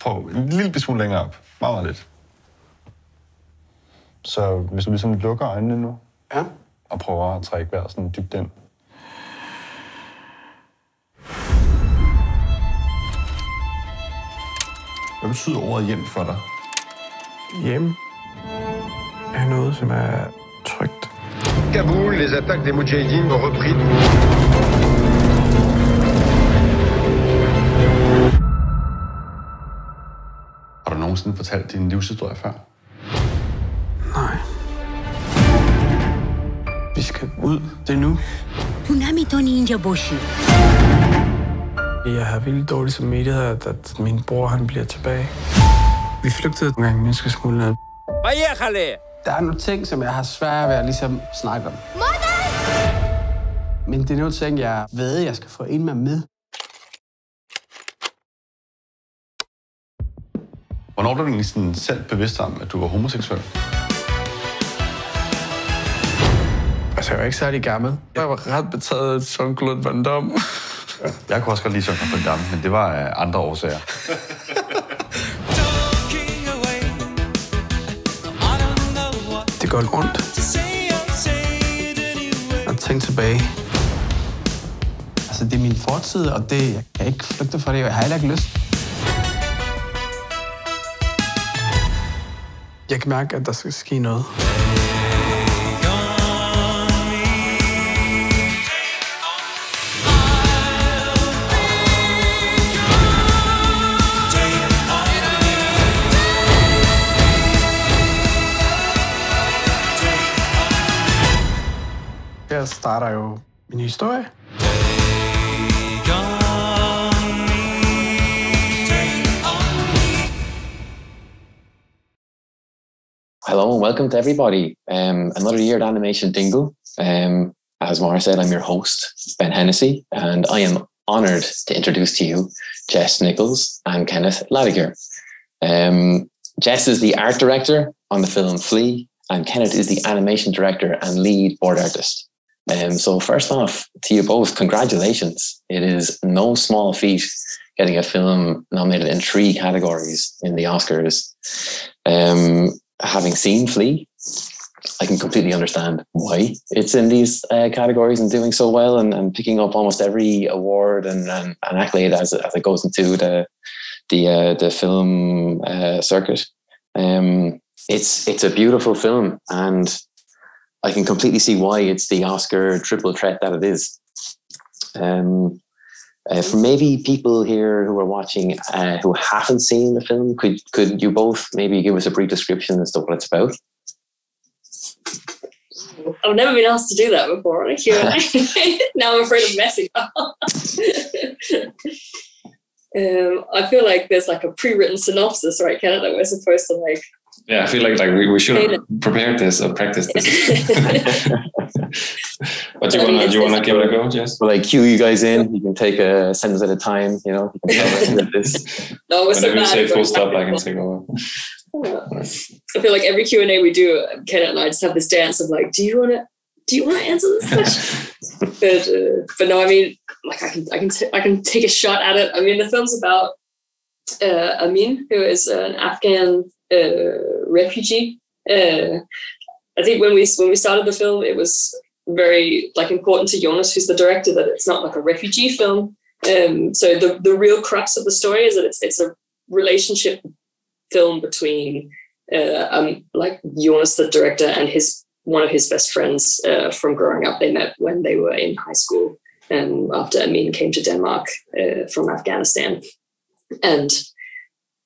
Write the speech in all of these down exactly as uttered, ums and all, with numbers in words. på en lille smule længere op. Meget, meget lidt. Så hvis du ligesom lukker øjnene nu, ja, og prøver at trække vejret sådan dybt ind. Hvad betyder ordet hjem for dig? Hjem er noget, som er trygt. Kaboul, les attaques des Mujahideen ont repris. Har du nogensinde fortalt din livshistorie før? Nej. Vi skal ud. Det er nu. Jeg har vildt dårlig samvittighed, at, at min bror han bliver tilbage. Vi flygtede nogle gange menneskesmuglerne. Der er nogle ting, som jeg har svært ved at ligesom snakke om. Men det er nogle ting, jeg ved, jeg skal få en med med. Hvornår blev du egentlig sådan selv bevidst om, at du var homoseksuel? Altså, jeg var ikke særlig gammel. Jeg var ret betaget af Jean-Claude Van Damme. Jeg kunne også godt lide Jean-Claude Van Damme, men det var af andre årsager. Det gør ondt at tænke tilbage. Altså, det er min fortid, og det, jeg kan ikke flygte fra det. Jeg har heller ikke lyst. Jeg kan mærke, at der skal ske noget. Her starter jo min historie. Hello and welcome to everybody. Um, another year at Animation Dingle. Um, as Mara said, I'm your host, Ben Hennessy, and I am honoured to introduce to you Jess Nicholls and Kenneth Ladekjær. Um, Jess is the art director on the film Flea, and Kenneth is the animation director and lead board artist. Um, so first off, to you both, congratulations. It is no small feat getting a film nominated in three categories in the Oscars. Um, Having seen Flea, I can completely understand why it's in these uh, categories and doing so well and, and picking up almost every award and, and, and accolade as, as it goes into the the, uh, the film uh, circuit. Um, it's it's a beautiful film, and I can completely see why it's the Oscar triple threat that it is. Um, uh, for maybe people here who are watching uh, who haven't seen the film, could could you both maybe give us a brief description as to what it's about? I've never been asked to do that before. Now I'm afraid of messing up. um, I feel like there's like a pre-written synopsis, right, Kenneth, that we're supposed to like... Yeah, I feel like like we, we should have prepared this or practiced this. But do you want to do you want to give it a go, Jess? Well, like cue you guys in. You can take a sentence at a time. You know, you can cover this. No, it's whenever so bad, you say full stop, I can take over. I feel like every Q and A we do, Kenneth and I just have this dance of like, do you want to do you want to answer this question? but uh, but no, I mean, like I can I can t- I can take a shot at it. I mean, the film's about uh, Amin, who is an Afghan uh, refugee. Uh, I think when we when we started the film, it was very like important to Jonas, who's the director, that it's not like a refugee film. Um, so the the real crux of the story is that it's it's a relationship film between uh, um, like Jonas, the director, and his one of his best friends uh, from growing up. They met when they were in high school, and after Amin came to Denmark uh, from Afghanistan, and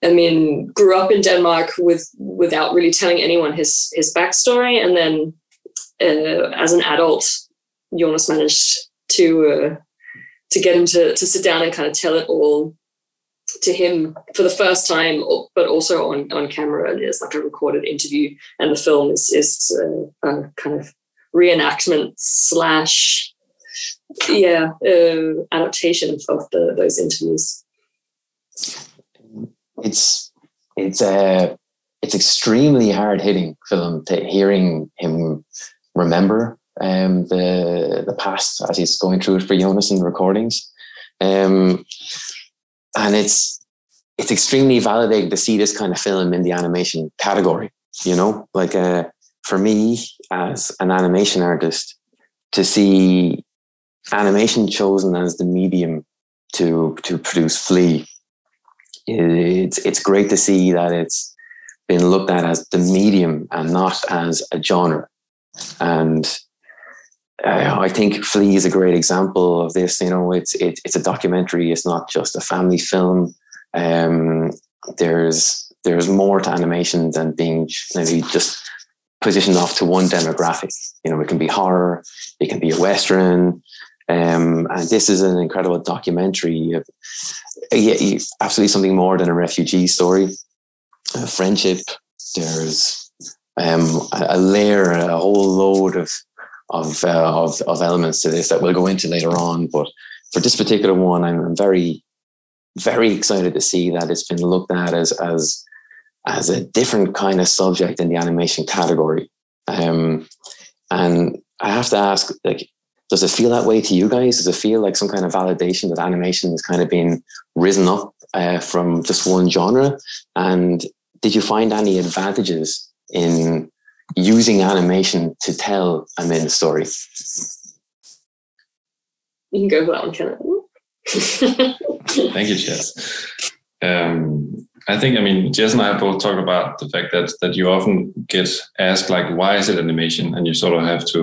I mean, grew up in Denmark with without really telling anyone his his backstory, and then uh, as an adult, Jonas managed to uh, to get him to to sit down and kind of tell it all to him for the first time, but also on, on camera. And it's like a recorded interview, and the film is is uh, a kind of reenactment slash yeah uh, adaptation of the those interviews. It's it's a it's extremely hard hitting film. To hearing him remember um, the the past as he's going through it for Jonas in the recordings, um, and it's it's extremely validating to see this kind of film in the animation category, you know, like uh, for me as an animation artist, to see animation chosen as the medium to to produce Flea, it's it's great to see that it's been looked at as the medium and not as a genre. And uh, I think Flea is a great example of this. You know, it's it, it's a documentary. It's not just a family film. Um, there's there's more to animation than being maybe just positioned off to one demographic. You know, it can be horror, it can be a Western, um, and this is an incredible documentary of yeah, absolutely something more than a refugee story, a friendship. There's um, a layer, a whole load of of, uh, of of elements to this that we'll go into later on. But for this particular one, I'm very very excited to see that it's been looked at as as as a different kind of subject in the animation category. Um, and I have to ask, like, does it feel that way to you guys? Does it feel like some kind of validation that animation has kind of been risen up uh, from just one genre? And did you find any advantages in using animation to tell a mini story? You can go for that one, Kenneth. Thank you, Jess. Um, I think, I mean, Jess and I both talk about the fact that that you often get asked, like, why is it animation? And you sort of have to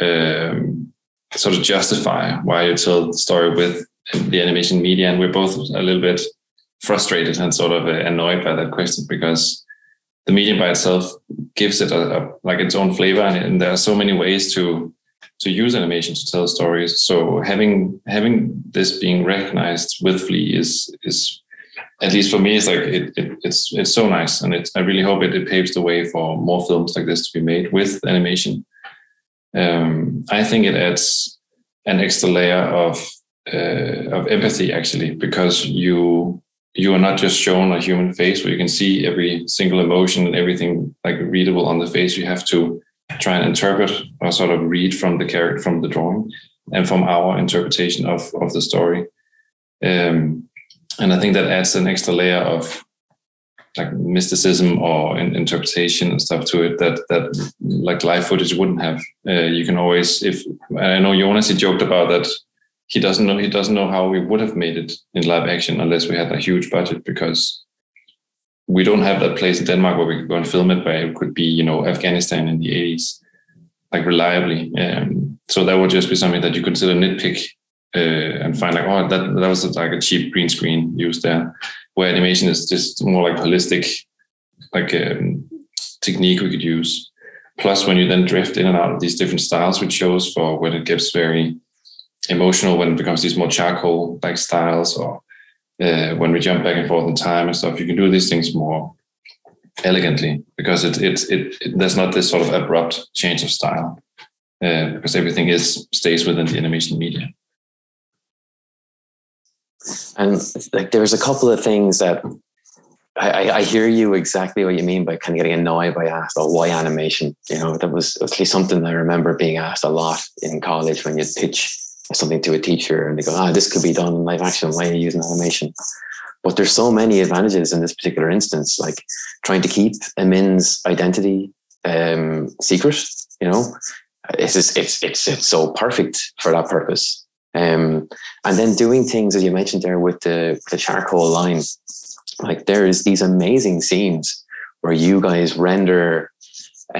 um, sort of justify why you tell the story with the animation media. And we're both a little bit frustrated and sort of annoyed by that question, because the medium by itself gives it a, a, like its own flavor. And, and there are so many ways to to use animation to tell stories. So having having this being recognized with Flea is is at least for me, it's like it, it, it's it's so nice, and it's, I really hope it, it paves the way for more films like this to be made with animation. Um, I think it adds an extra layer of uh, of empathy, actually, because you you are not just shown a human face where you can see every single emotion and everything like readable on the face. You have to try and interpret or sort of read from the character, from the drawing, and from our interpretation of of the story. Um, And I think that adds an extra layer of like mysticism or in interpretation and stuff to it that that like live footage wouldn't have. Uh, you can always, if I know Jonas, he joked about that he doesn't know he doesn't know how we would have made it in live action unless we had a huge budget, because we don't have that place in Denmark where we could go and film it. But it could be, you know, Afghanistan in the eighties, like reliably. Um, so that would just be something that you consider nitpick. Uh, and find like, oh, that that was like a cheap green screen used there, where animation is just more like holistic, like um, technique we could use. Plus, when you then drift in and out of these different styles, which shows for when it gets very emotional, when it becomes these more charcoal like styles, or uh, when we jump back and forth in time and stuff, you can do these things more elegantly, because it it it, it there's not this sort of abrupt change of style, uh, because everything is stays within the animation media. And like, there's a couple of things that I, I hear you exactly what you mean by kind of getting annoyed by asked, oh, why animation? You know, that was actually something I remember being asked a lot in college when you pitch something to a teacher and they go, ah, this could be done in live action. Why are you using animation? But there's so many advantages in this particular instance, like trying to keep Amin's identity um, secret. You know, it's just, it's it's it's so perfect for that purpose. Um, and then doing things, as you mentioned there, with the, the charcoal line, like there is these amazing scenes where you guys render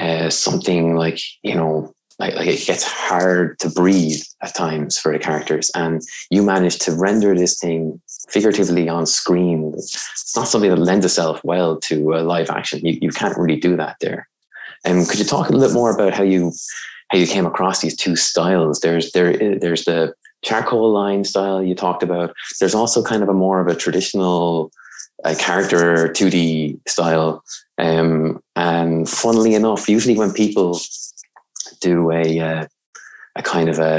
uh, something like, you know, like, like it gets hard to breathe at times for the characters, and you manage to render this thing figuratively on screen. It's not something that lends itself well to uh, live action. You, you can't really do that there. Um, could you talk a little bit more about how you how you came across these two styles? There's there there's the charcoal line style you talked about. There's also kind of a more of a traditional uh, character two D style. Um, and funnily enough, usually when people do a uh, a kind of a,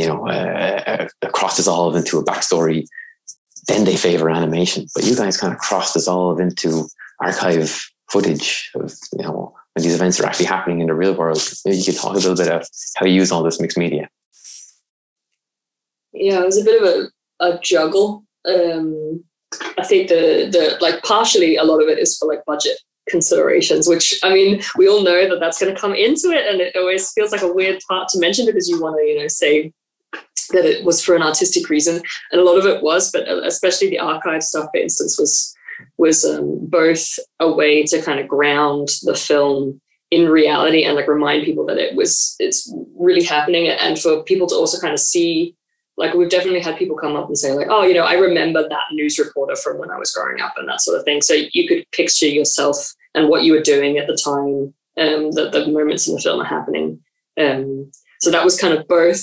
you know, a, a cross dissolve into a backstory, then they favor animation. But you guys kind of cross dissolve into archive footage of, you know, when these events are actually happening in the real world. Maybe you could talk a little bit about how you use all this mixed media. Yeah, it was a bit of a, a juggle. Um, I think the the like partially a lot of it is for like budget considerations, which I mean we all know that that's going to come into it, and it always feels like a weird part to mention because you want to you know say that it was for an artistic reason, and a lot of it was, but especially the archive stuff, for instance, was was um, both a way to kind of ground the film in reality and like remind people that it was it's really happening, and for people to also kind of see. Like we've definitely had people come up and say like, oh, you know, I remember that news reporter from when I was growing up and that sort of thing. So you could picture yourself and what you were doing at the time, um, that the moments in the film are happening. Um, so that was kind of both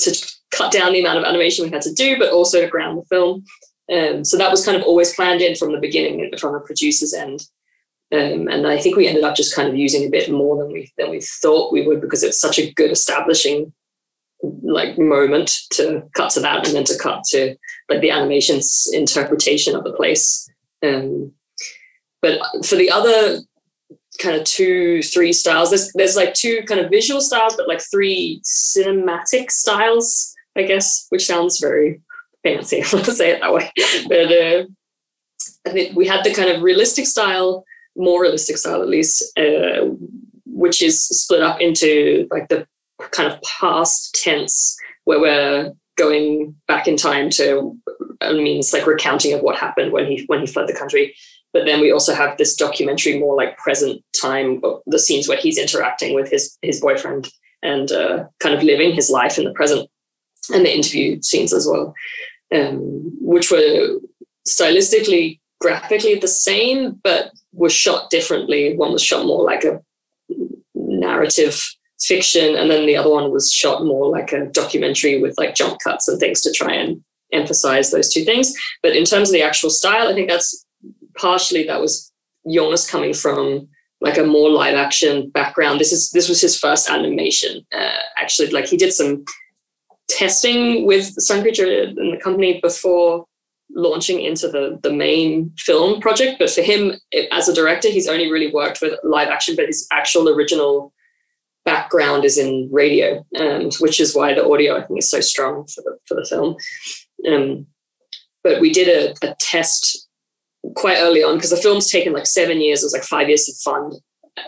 to cut down the amount of animation we had to do, but also to ground the film. Um, so that was kind of always planned in from the beginning, from the producer's end. Um, and I think we ended up just kind of using a bit more than we than we thought we would because it's such a good establishing like moment to cut to that and then to cut to like the animation's interpretation of the place. Um, but for the other kind of two, three styles, there's, there's like two kind of visual styles, but like three cinematic styles, I guess, which sounds very fancy. I want to say it that way. But uh, I think we had the kind of realistic style, more realistic style at least, uh, which is split up into like the kind of past tense where we're going back in time to I mean it's like recounting of what happened when he when he fled the country, but then we also have this documentary more like present time, the scenes where he's interacting with his his boyfriend and uh, kind of living his life in the present, and the interview scenes as well, um, which were stylistically graphically the same but were shot differently. One was shot more like a narrative fiction, and then the other one was shot more like a documentary with like jump cuts and things to try and emphasize those two things. But in terms of the actual style, I think that's partially that was Jonas coming from like a more live action background. This is this was his first animation. Uh, actually, like he did some testing with Sun Creature and the company before launching into the the main film project. But for him, as a director, he's only really worked with live action, but his actual original background is in radio, um, which is why the audio I think is so strong for the for the film. Um, but we did a, a test quite early on because the film's taken like seven years. It was like five years to fund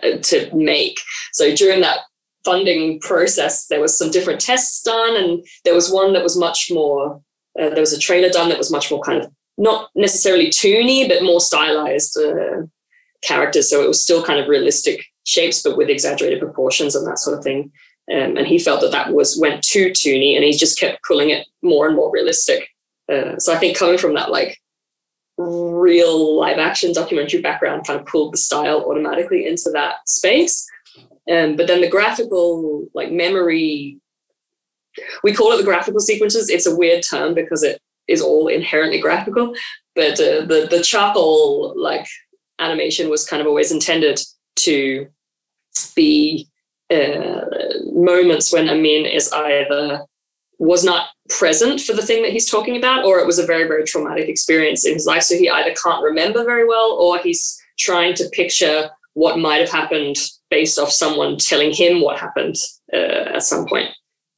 uh, to make. So during that funding process, there was some different tests done, and there was one that was much more. Uh, there was a trailer done that was much more kind of not necessarily toony, but more stylized uh, characters. So it was still kind of realistic shapes but with exaggerated proportions and that sort of thing, um, and he felt that that was went too toony, and he just kept pulling it more and more realistic. Uh, so I think coming from that like real live action documentary background kind of pulled the style automatically into that space. Um, but then the graphical like memory, we call it the graphical sequences. It's a weird term because it is all inherently graphical, but uh, the the charcoal like animation was kind of always intended to be uh, moments when Amin is either was not present for the thing that he's talking about, or it was a very, very traumatic experience in his life. So he either can't remember very well, or he's trying to picture what might have happened based off someone telling him what happened uh, at some point.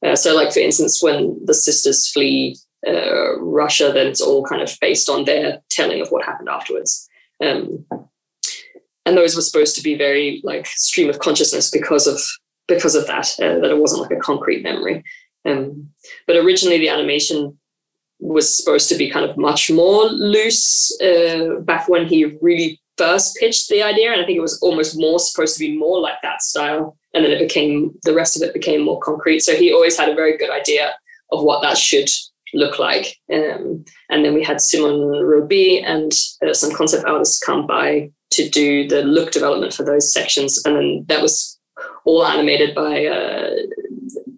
Uh, so like, for instance, when the sisters flee uh, Russia, then it's all kind of based on their telling of what happened afterwards. Um, And those were supposed to be very like stream of consciousness because of because of that, uh, that it wasn't like a concrete memory. Um, but originally the animation was supposed to be kind of much more loose uh, back when he really first pitched the idea. And I think it was almost more supposed to be more like that style. And then it became, the rest of it became more concrete. So he always had a very good idea of what that should look like. Um, and then we had Simon Ruby and uh, some concept artists come by to do the look development for those sections. And then that was all animated by uh,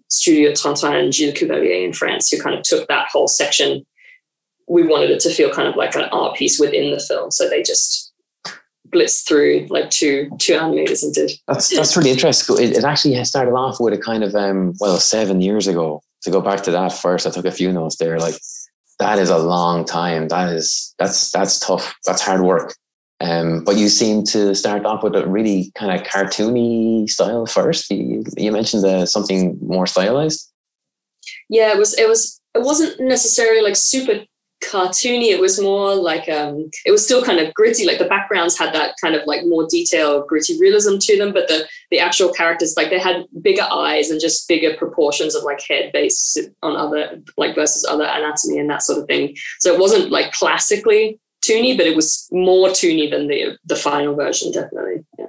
studio Tontaine and Gilles Cuvelier in France, who kind of took that whole section. We wanted it to feel kind of like an art piece within the film. So they just blitzed through like two two animators and did. That's, that's really interesting. It, it actually started off with a kind of, um, well, seven years ago. To go back to that first, I took a few notes there. Like, that is a long time. That is, that's, that's tough. That's hard work. Um, but you seem to start off with a really kind of cartoony style first. You, you mentioned uh, something more stylized. Yeah, it was. It was. It wasn't necessarily like super cartoony. It was more like, um, it was still kind of gritty. Like the backgrounds had that kind of like more detailed gritty realism to them, but the, the actual characters, like they had bigger eyes and just bigger proportions of like head based on other, like versus other anatomy and that sort of thing. So it wasn't like classically toony, but it was more toony than the the final version, definitely. Yeah.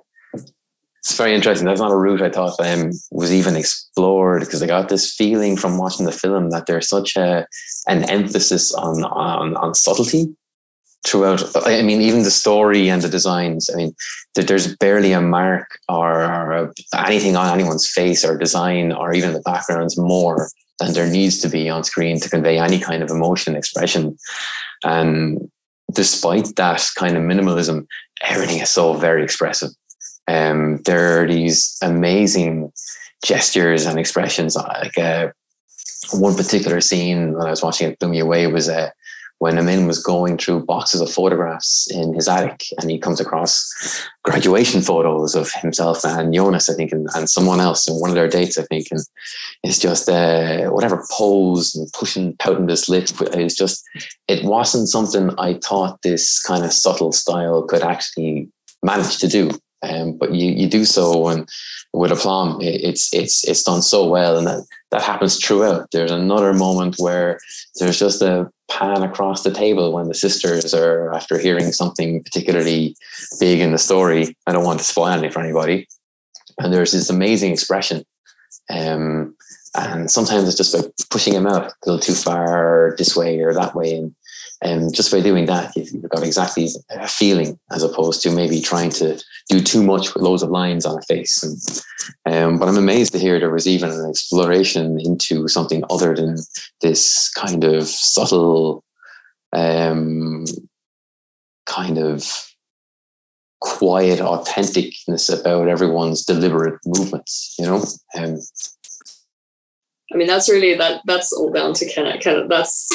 It's very interesting. That's not a route I thought um, was even explored, because I got this feeling from watching the film that there's such a, an emphasis on, on on subtlety throughout. I mean, even the story and the designs. I mean, there's barely a mark or, or anything on anyone's face or design or even the backgrounds more than there needs to be on screen to convey any kind of emotion expression. And um, despite that kind of minimalism, everything is so very expressive. Um, there are these amazing gestures and expressions. Like uh, one particular scene when I was watching it blew me away was uh, when Amin was going through boxes of photographs in his attic, and he comes across graduation photos of himself and Jonas, I think, and, and someone else in one of their dates, I think. And it's just uh, whatever pose and pushing, pouting this lip. It's just, it wasn't something I thought this kind of subtle style could actually manage to do. Um, but you, you do so, and with aplomb, it, it's it's it's done so well, and that, that happens throughout. There's another moment where there's just a pan across the table when the sisters are, after hearing something particularly big in the story. I don't want to spoil anything for anybody. And there's this amazing expression. Um, and sometimes it's just like pushing them out a little too far this way or that way. And And just by doing that, you've got exactly a feeling, as opposed to maybe trying to do too much with loads of lines on a face. And, um, but I'm amazed to hear there was even an exploration into something other than this kind of subtle, um, kind of quiet authenticness about everyone's deliberate movements, you know? Um, I mean, that's really, that. that's all down to Kenneth. Kenneth, that's...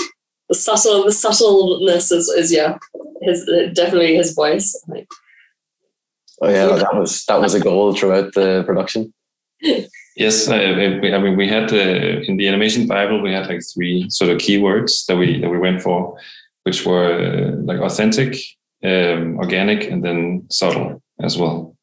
The subtle, the subtleness is, is yeah, his definitely his voice. Like, oh yeah, that was that was a goal throughout the production. Yes, I, I mean we had uh, in the animation bible we had like three sort of keywords that we that we went for, which were uh, like authentic, um, organic, and then subtle as well.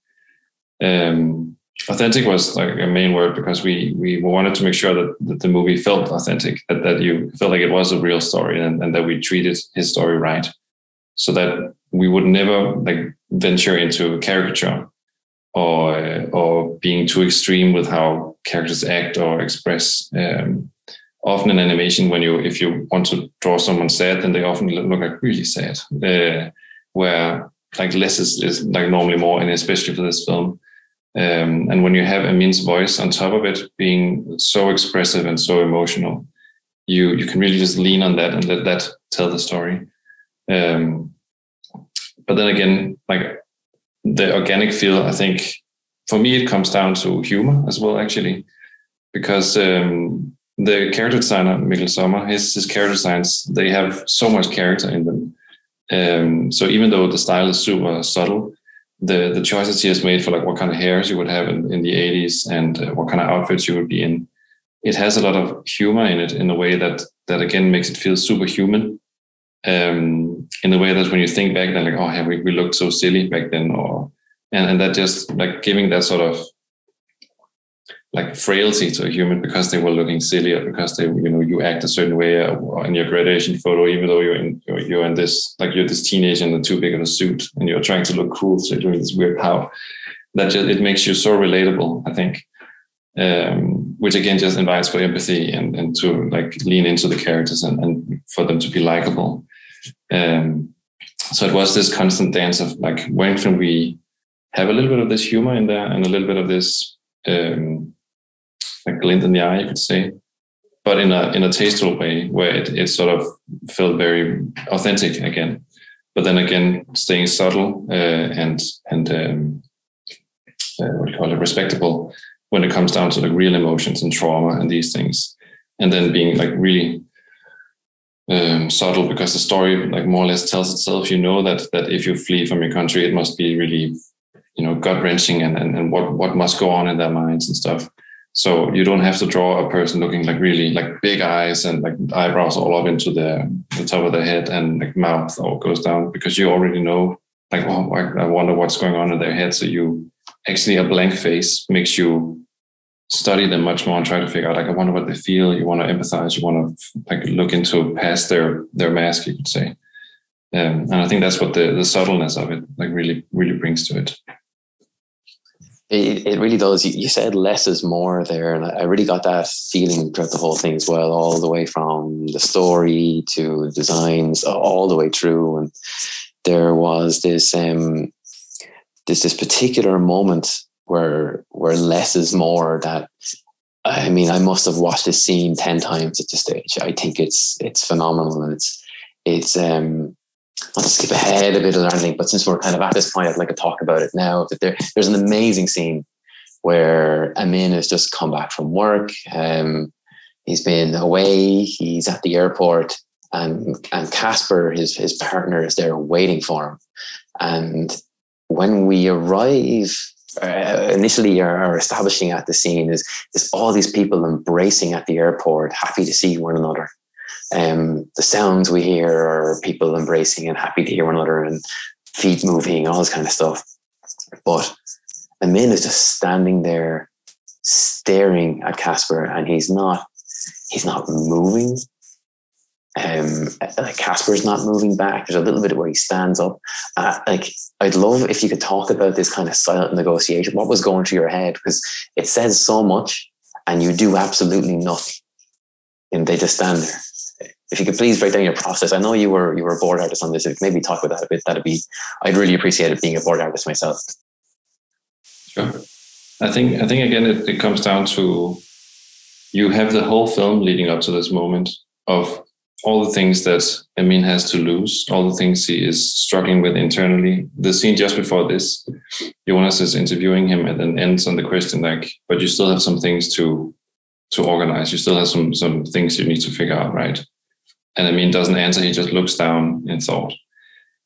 Um, authentic was like a main word because we we wanted to make sure that, that the movie felt authentic, that, that you felt like it was a real story, and, and that we treated his story right, so that we would never like venture into caricature or or being too extreme with how characters act or express. Um, often in animation, when you if you want to draw someone sad, then they often look like really sad, uh, where like less is, is like normally more, and especially for this film. Um, and when you have Amin's voice on top of it being so expressive and so emotional, you you can really just lean on that and let that tell the story. Um, but then again, like the organic feel, I think for me it comes down to humor as well, actually, because um, the character designer Mikkel Sommer, his his character designs, they have so much character in them. Um, so even though the style is super subtle, the the choices he has made for like what kind of hairs you would have in, in the eighties and uh, what kind of outfits you would be in, it has a lot of humor in it, in a way that that again makes it feel superhuman, um in a way that when you think back then, like, oh yeah, we, we looked so silly back then, or and, and that just like giving that sort of like frailty to a human because they were looking silly, or because they, you know, you act a certain way in your graduation photo, even though you're in, you're in this, like you're this teenager in too big of a suit and you're trying to look cool. So you're doing this weird pow that just, it makes you so relatable, I think, um, which again, just invites for empathy and, and to like lean into the characters and, and for them to be likable. Um, so it was this constant dance of like, when can we have a little bit of this humor in there and a little bit of this, um, like glint in the eye, you could say, but in a in a tasteful way where it, it sort of felt very authentic again, but then again staying subtle uh, and and um, uh, what do you call it, respectable when it comes down to like real emotions and trauma and these things, and then being like really um, subtle because the story like more or less tells itself. You know that that if you flee from your country, it must be really, you know, gut wrenching and, and and what what must go on in their minds and stuff. So you don't have to draw a person looking like really like big eyes and like eyebrows all up into their the top of their head and like mouth all goes down, because you already know, like, oh, I, I wonder what's going on in their head. So you actually, a blank face makes you study them much more and try to figure out, like, I wonder what they feel. You want to empathize. You want to like look into past their their mask, you could say. Um, and I think that's what the, the subtleness of it like really, really brings to it. It, it really does. You, you said less is more there. And I really got that feeling throughout the whole thing as well, all the way from the story to designs, all the way through. And there was this, um, this, this particular moment where, where less is more, that, I mean, I must have watched this scene ten times at this stage. I think it's, it's phenomenal. And it's, it's, um, I'll just skip ahead a bit or anything, but since we're kind of at this point, I'd like to talk about it now. That there, there's an amazing scene where Amin has just come back from work. Um, he's been away. He's at the airport, and and Casper, his his partner, is there waiting for him. And when we arrive, uh, initially are, are establishing at the scene is is all these people embracing at the airport, happy to see one another. Um, the sounds we hear are people embracing and happy to hear one another, and feet moving, all this kind of stuff. But Amin is just standing there staring at Casper, and he's not, he's not moving. Um, like Casper's not moving back. There's a little bit where he stands up. Uh, like, I'd love if you could talk about this kind of silent negotiation. What was going through your head? Because it says so much and you do absolutely nothing. And they just stand there. If you could please break down your process. I know you were you were a board artist on this. If maybe talk about that a bit, that'd be, I'd really appreciate it being a board artist myself. Sure. I think I think again it, it comes down to, you have the whole film leading up to this moment of all the things that Amin has to lose, all the things he is struggling with internally. The scene just before this, Jonas is interviewing him and then ends on the question like, but you still have some things to to organize. You still have some some things you need to figure out, right? And Amin doesn't answer. He just looks down in thought.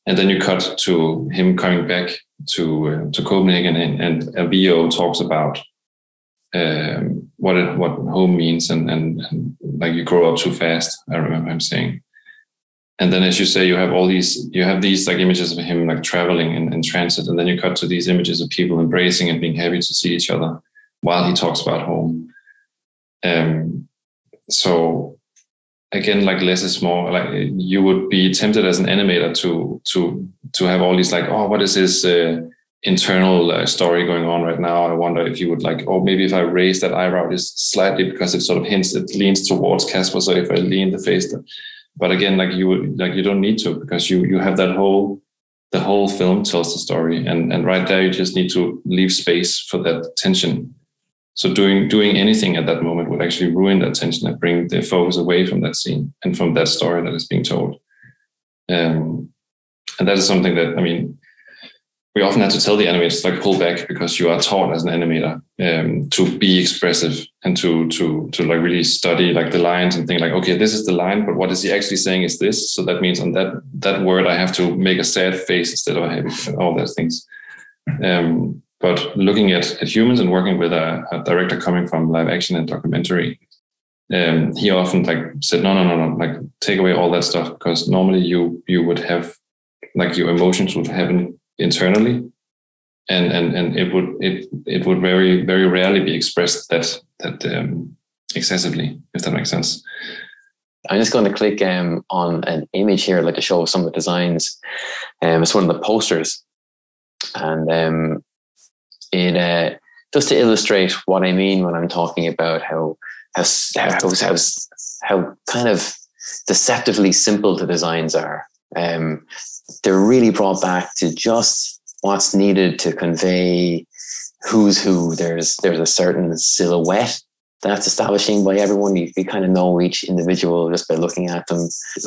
And then you cut to him coming back to uh, to Copenhagen, and, and a V O talks about um, what it, what home means, and, and, and like you grow up too fast. I remember him saying. And then, as you say, you have all these, you have these like images of him like traveling in, in transit, and then you cut to these images of people embracing and being happy to see each other while he talks about home. Um. So. Again, like less is more. Like you would be tempted as an animator to to to have all these like, oh, what is this uh, internal uh, story going on right now? I wonder if you would like, oh, maybe if I raise that eyebrow just slightly because it sort of hints, it leans towards Casper. So if I lean the face, but again, like you would like you don't need to, because you you have that whole the whole film tells the story, and and right there you just need to leave space for that tension. So doing doing anything at that moment would actually ruin that tension and bring the focus away from that scene and from that story that is being told. Um, and that is something that, I mean, we often have to tell the animators, like, pull back, because you are taught as an animator um, to be expressive and to to to like really study like the lines and think like, okay, this is the line, but what is he actually saying is this. So that means on that that word, I have to make a sad face instead of a happy, all those things. Um, But looking at, at humans and working with a, a director coming from live action and documentary, um, he often like said, no, no, no, no, like take away all that stuff, because normally you you would have like your emotions would happen internally, and and and it would it it would very very rarely be expressed that that um, excessively, if that makes sense. I'm just going to click um, on an image here, like a show of some of the designs. Um, it's one of the posters, and. Um, It uh, just to illustrate what I mean when I'm talking about how how how how, how kind of deceptively simple the designs are. Um, they're really brought back to just what's needed to convey who's who. There's there's a certain silhouette that's establishing by everyone. You, you kind of know each individual just by looking at them.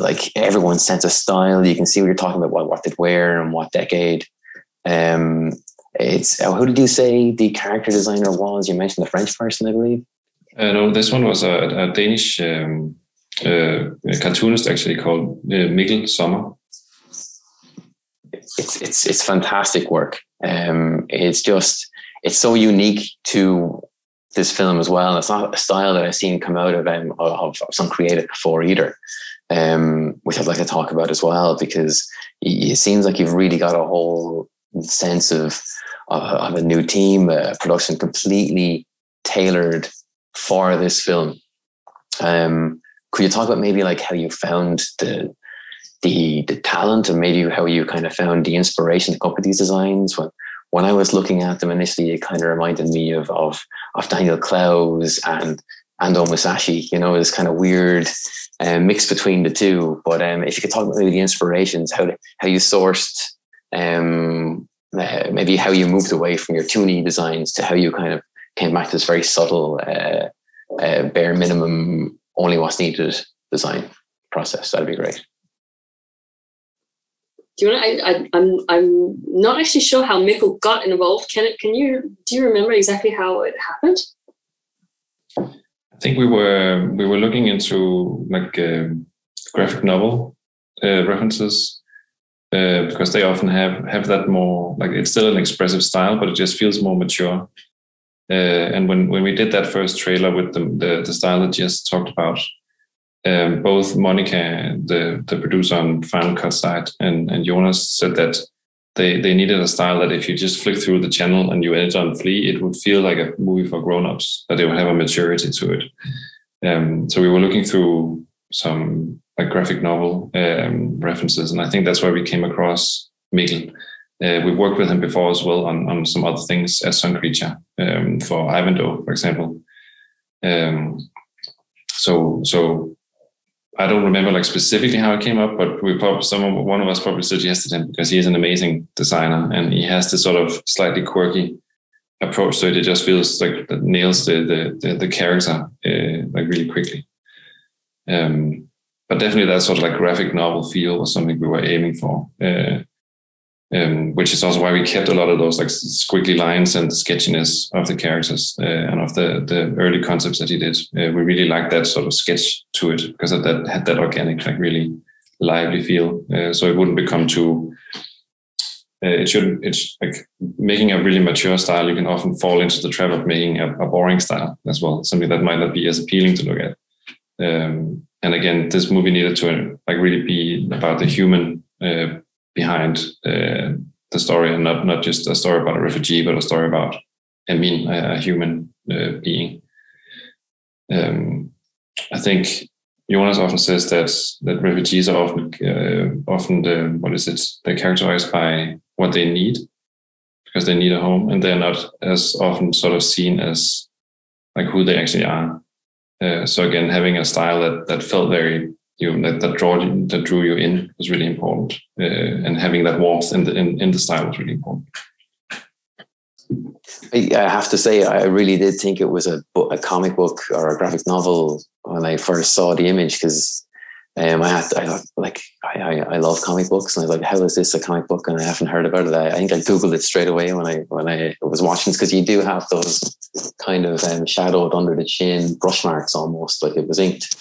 Like everyone's sense of style, you can see what you're talking about. What what they'd wear and what decade. Um, It's oh, who did you say the character designer was? You mentioned the French person, I believe. Uh, no, this one was a, a Danish um, uh, a cartoonist actually called uh, Mikkel Sommer. It's it's it's fantastic work. Um, it's just it's so unique to this film as well. It's not a style that I've seen come out of um, of, of some creative before either, um, which I'd like to talk about as well, because it seems like you've really got a whole sense of of, of a new team, a production completely tailored for this film. Um, could you talk about maybe like how you found the the the talent, and maybe how you kind of found the inspiration to come up with these designs? When when I was looking at them initially, it kind of reminded me of of of Daniel Clowes and Ando Musashi. You know, this kind of weird um, mix between the two. But um, if you could talk about maybe the inspirations, how to, how you sourced, um, uh, maybe how you moved away from your toony designs to how you kind of came back to this very subtle, uh, uh, bare minimum, only what's needed design process. That'd be great. Do you want to, I, I, I'm, I'm not actually sure how Mikkel got involved. Kenneth, can you, do you remember exactly how it happened? I think we were, we were looking into like uh, graphic novel uh, references uh, because they often have, have that more, like it's still an expressive style, but it just feels more mature. Uh, and when, when we did that first trailer with the, the, the style that Jess talked about, Um, both Monica, the, the producer on Final Cut side, and, and Jonas said that they, they needed a style that if you just flick through the channel and you enter on Flea, it would feel like a movie for grown-ups, that it would have a maturity to it. Um, so we were looking through some like graphic novel um, references, and I think that's where we came across Mikkel. Uh, we've worked with him before as well on, on some other things as Sun Creature, um, for Ivando, for example. Um, so so... I don't remember like specifically how it came up, but we probably, someone, one of us probably suggested him because he is an amazing designer and he has this sort of slightly quirky approach. So it just feels like that nails the, the, the, the character uh, like really quickly. Um, but definitely that sort of like graphic novel feel was something we were aiming for, uh, um, which is also why we kept a lot of those like squiggly lines and the sketchiness of the characters uh, and of the, the early concepts that he did. Uh, we really liked that sort of sketch to it because of that, had that organic, like really lively feel. Uh, so it wouldn't become too, uh, it shouldn't, it's like making a really mature style. You can often fall into the trap of making a, a boring style as well. Something that might not be as appealing to look at. Um, and again, this movie needed to like really be about the human, uh, behind uh, the story, and not, not just a story about a refugee, but a story about, I mean, a, a human uh, being. Um, I think Jonas often says that that refugees are often, uh, often the, what is it? They're characterized by what they need, because they need a home, and they're not as often sort of seen as like who they actually are. Uh, so again, having a style that, that felt very, you that, that draw that drew you in was really important, uh, and having that warmth in the in, in the style was really important. I have to say, I really did think it was a book, a comic book or a graphic novel when I first saw the image, because um, I had to, I thought, like I, I love comic books, and I was like, how is this a comic book? And I haven't heard about it. I, I think I googled it straight away when I when I was watching, because you do have those kind of um, shadowed under the chin brush marks, almost like it was inked.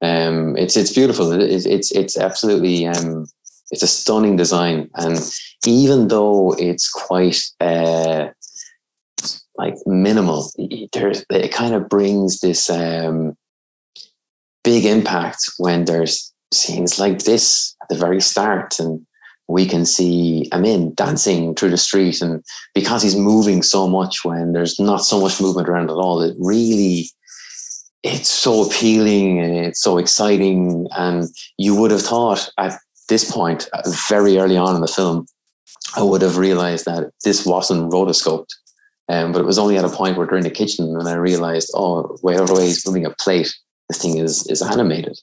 Um, it's it's beautiful. It, it's it's absolutely um, it's a stunning design, and even though it's quite uh, like minimal, there's, it kind of brings this um, big impact when there's scenes like this at the very start, and we can see Amin dancing through the street, and because he's moving so much when there's not so much movement around at all, it really. It's so appealing and it's so exciting, and you would have thought at this point, very early on in the film, I would have realized that this wasn't rotoscoped, um, but it was only at a point where they're in the kitchen and I realized, oh, wherever he's moving a plate, this thing is is animated.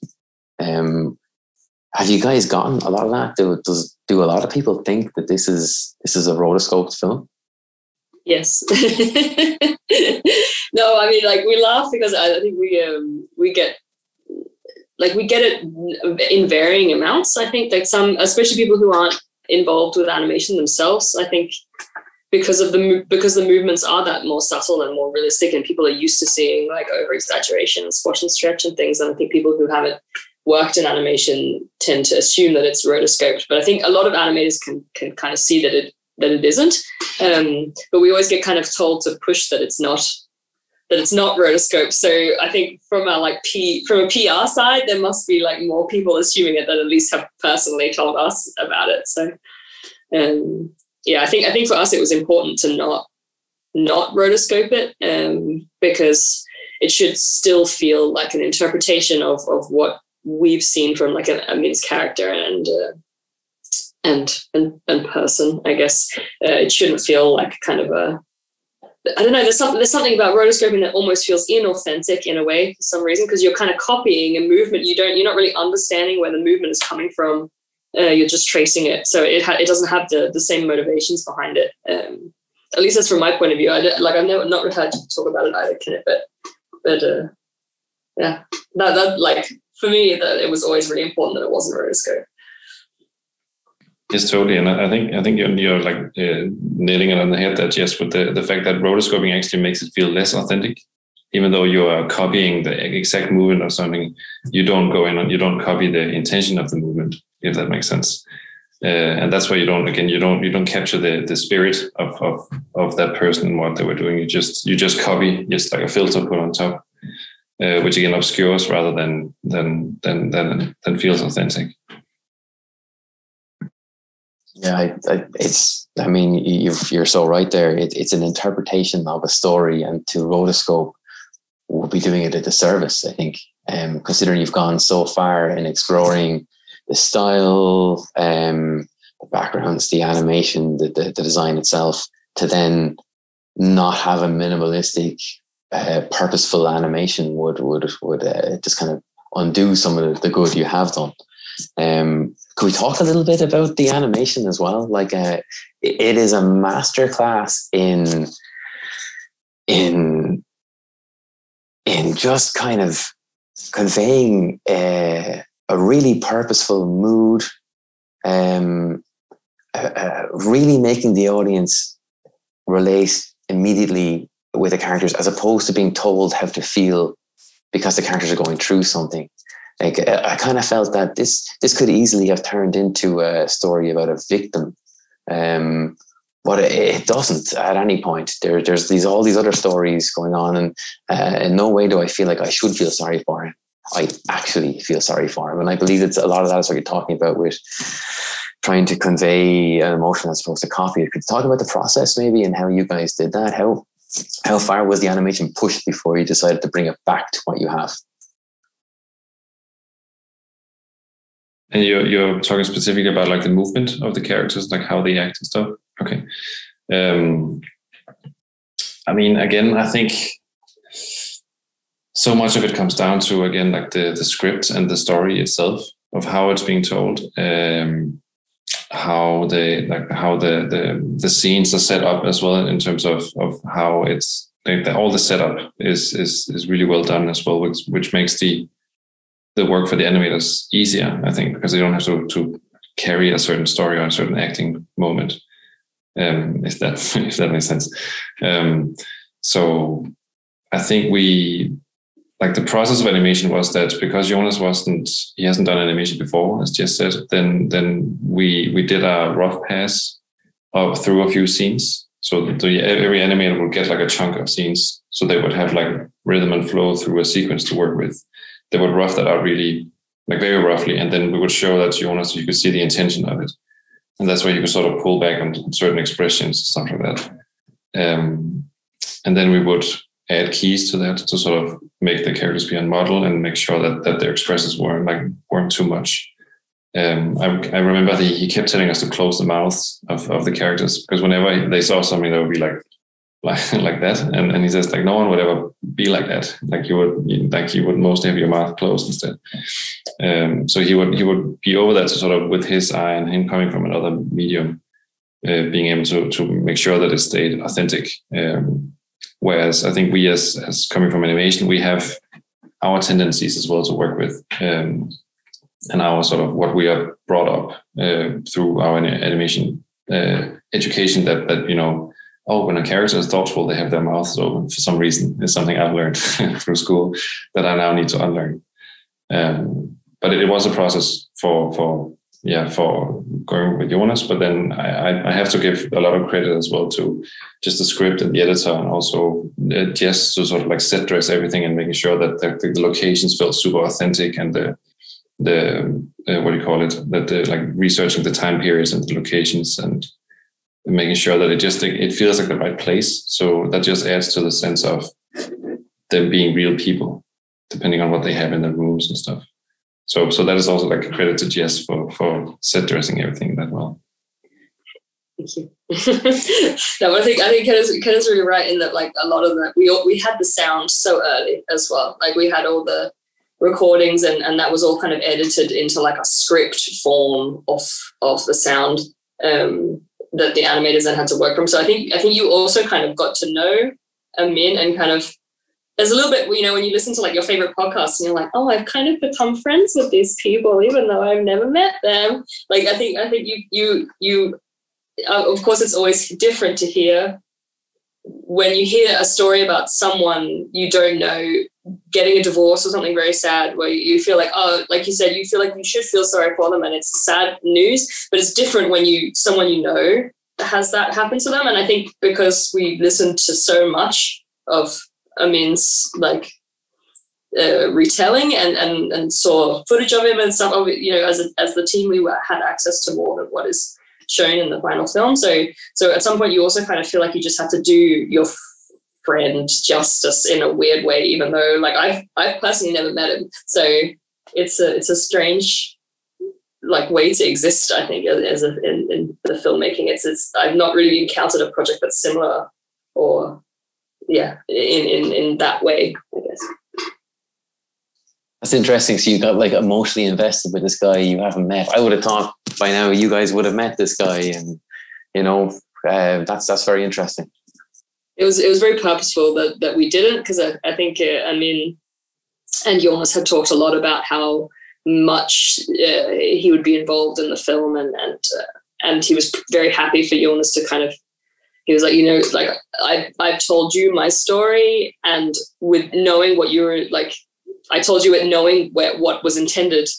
Um, have you guys gotten a lot of that? Do, does, do a lot of people think that this is this is a rotoscoped film? Yes. No, I mean, like, we laugh because I think we um, we get like we get it in varying amounts. I think like some, especially people who aren't involved with animation themselves, I think because of the because the movements are that more subtle and more realistic, and people are used to seeing like over exaggeration and squash and stretch and things. And I think people who haven't worked in animation tend to assume that it's rotoscoped, but I think a lot of animators can can kind of see that it that it isn't. Um, but we always get kind of told to push that it's not. but it's not rotoscope. So I think from a like P from a P R side, there must be like more people assuming it that at least have personally told us about it. So um, yeah, I think I think for us it was important to not not rotoscope it um, because it should still feel like an interpretation of of what we've seen from like Amin's character and. Uh, And, and and person, I guess. Uh, it shouldn't feel like kind of a, I don't know, there's something, there's something about rotoscoping that almost feels inauthentic in a way for some reason, because you're kind of copying a movement. You don't, you're not really understanding where the movement is coming from. Uh, you're just tracing it. So it ha- it doesn't have the, the same motivations behind it. Um, at least that's from my point of view. I don't, like, I've never, not heard you talk about it either, Kenneth, but, but uh, yeah, that, that like, for me, that it was always really important that it wasn't rotoscoped. Yes, totally, and I think I think you're, you're like uh, nailing it on the head there, Jess, with the, the fact that rotoscoping actually makes it feel less authentic, even though you are copying the exact movement of something. You don't go in and you don't copy the intention of the movement, if that makes sense. Uh, and that's why you don't again you don't you don't capture the the spirit of of of that person and what they were doing. You just you just copy, just like a filter put on top, uh, which again obscures rather than than than than than feels authentic. Yeah, I, I, it's. I mean, you've, you're so right there. It, it's an interpretation of a story, and to rotoscope will be doing it a disservice, I think, um, considering you've gone so far in exploring the style, um, the backgrounds, the animation, the, the, the design itself, to then not have a minimalistic, uh, purposeful animation would would would uh, just kind of undo some of the good you have done. Um, could we talk a little bit about the animation as well? Like, uh, it is a masterclass in in in just kind of conveying uh, a really purposeful mood, um, uh, uh, really making the audience relate immediately with the characters, as opposed to being told how to feel because the characters are going through something. Like, I kind of felt that this this could easily have turned into a story about a victim, um, but it, it doesn't at any point. There, there's these all these other stories going on, and uh, in no way do I feel like I should feel sorry for him. I actually feel sorry for him, and I believe that a lot of that is what you're talking about with trying to convey an emotion that's supposed to copy it. Could you talk about the process maybe and how you guys did that? How how far was the animation pushed before you decided to bring it back to what you have? And you're, you're talking specifically about like the movement of the characters, like how they act and stuff. Okay. Um, I mean, again, I think so much of it comes down to, again, like the, the script and the story itself of how it's being told, um, how they like how the, the, the scenes are set up as well in terms of, of how it's like the, all the setup is, is, is really well done as well, which, which makes the, the work for the animators easier, I think, because they don't have to, to carry a certain story or a certain acting moment, um, if that if that makes sense. Um, so I think we, like the process of animation was that because Jonas wasn't, he hasn't done animation before, as Jess said, then then we we did a rough pass of, through a few scenes. So the, every animator would get like a chunk of scenes, so they would have like rhythm and flow through a sequence to work with. They would rough that out really, like very roughly, and then we would show that to Jonas so you could see the intention of it. And that's where you could sort of pull back on certain expressions, stuff like that. Um, and then we would add keys to that to sort of make the characters be on model and make sure that, that their expressions weren't like weren't too much. Um, I, I remember the, he kept telling us to close the mouths of, of the characters, because whenever they saw something, they would be like, Like, like that, and, and he says like no one would ever be like that. Like you would, like you would mostly have your mouth closed instead. Um, so he would he would be over that, sort of with his eye and him coming from another medium, uh, being able to to make sure that it stayed authentic. Um, whereas I think we as as coming from animation, we have our tendencies as well to work with, um, and our sort of what we are brought up uh, through our animation uh, education that that you know. Oh, when a character is thoughtful, they have their mouths open for some reason. It's something I've learned through school that I now need to unlearn. Um, but it, it was a process for for yeah, for going with Jonas. But then I, I have to give a lot of credit as well to just the script and the editor, and also Jess to sort of like set dress everything and making sure that the, the locations felt super authentic, and the the uh, what do you call it, that the, like researching the time periods and the locations and making sure that it just it feels like the right place. So that just adds to the sense of them being real people, depending on what they have in their rooms and stuff. So, so that is also like a credit to Jess for, for set dressing everything that well. Thank you. No, but I think I think Kenneth's, Kenneth's really right in that, like, a lot of the we all, we had the sound so early as well. Like, we had all the recordings, and and that was all kind of edited into like a script form of of the sound um, that the animators then had to work from. So I think I think you also kind of got to know Amin, and kind of. There's a little bit, you know, when you listen to like your favorite podcasts and you're like, oh, I've kind of become friends with these people, even though I've never met them. Like, I think, I think you, you, you, uh, of course, it's always different to hear when you hear a story about someone you don't know getting a divorce or something very sad, where you feel like, oh, like you said, you feel like you should feel sorry for them and it's sad news, but it's different when you, someone you know has that happen to them. And I think because we listened to so much of Amin's like uh, retelling and, and and saw footage of him and stuff of it, you know, as a, as the team we were, had access to more than what is shown in the final film. So so at some point you also kind of feel like you just have to do your friend justice in a weird way, even though like I've I've personally never met him. So it's a it's a strange like way to exist, I think, as a, in, in the filmmaking. It's it's I've not really encountered a project that's similar or. Yeah, in, in, in that way, I guess. That's interesting. So you got like emotionally invested with this guy you haven't met. I would have thought by now you guys would have met this guy, and you know, uh, that's that's very interesting. It was it was very purposeful that that we didn't, because I, I think uh, I mean, and Jonas had talked a lot about how much uh, he would be involved in the film, and and uh, and he was very happy for Jonas to kind of. He was like, you know, like I, I've told you my story, and with knowing what you were like, I told you it knowing where, what was intended,